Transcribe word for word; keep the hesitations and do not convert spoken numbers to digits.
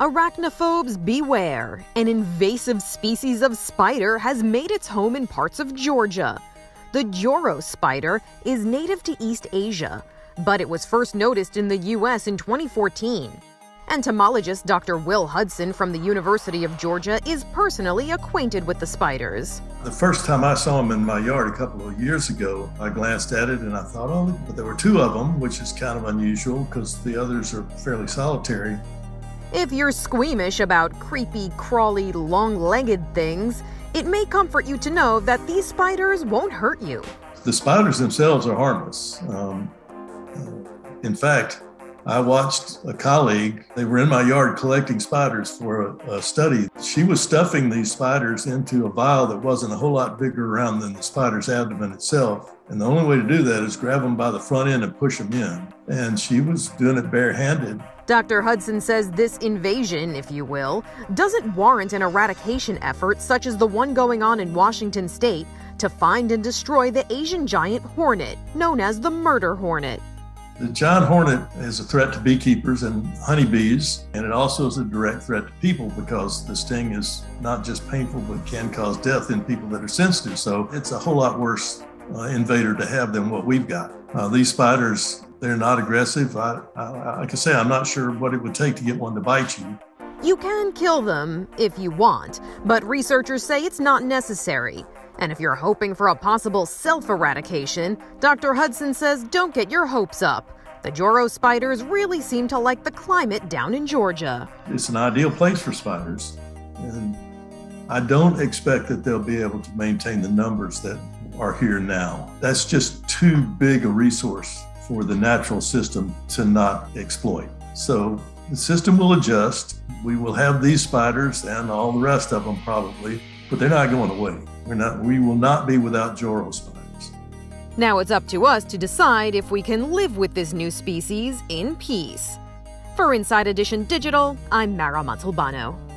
Arachnophobes beware! An invasive species of spider has made its home in parts of Georgia. The Joro spider is native to East Asia, but it was first noticed in the U S in twenty fourteen. Entomologist Doctor Will Hudson from the University of Georgia is personally acquainted with the spiders. The first time I saw them in my yard a couple of years ago, I glanced at it and I thought, oh, but there were two of them, which is kind of unusual because the others are fairly solitary. If you're squeamish about creepy, crawly, long-legged things, it may comfort you to know that these spiders won't hurt you. The spiders themselves are harmless. Um, in fact, I watched a colleague. They were in my yard collecting spiders for a, a study. She was stuffing these spiders into a vial that wasn't a whole lot bigger around than the spider's abdomen itself. And the only way to do that is grab them by the front end and push them in. And she was doing it barehanded. Doctor Hudson says this invasion, if you will, doesn't warrant an eradication effort such as the one going on in Washington state to find and destroy the Asian giant hornet, known as the murder hornet. The giant hornet is a threat to beekeepers and honeybees, and it also is a direct threat to people because the sting is not just painful but can cause death in people that are sensitive. So it's a whole lot worse uh, invader to have than what we've got. Uh, these spiders, they're not aggressive. I, I, I can say I'm not sure what it would take to get one to bite you. You can kill them if you want, but researchers say it's not necessary. And if you're hoping for a possible self-eradication, Doctor Hudson says don't get your hopes up. The Joro spiders really seem to like the climate down in Georgia. It's an ideal place for spiders, and I don't expect that they'll be able to maintain the numbers that are here now. That's just too big a resource for the natural system to not exploit. So the system will adjust. We will have these spiders and all the rest of them probably, but they're not going away. We're not, we will not be without Joro spiders. Now it's up to us to decide if we can live with this new species in peace. For Inside Edition Digital, I'm Mara Montalbano.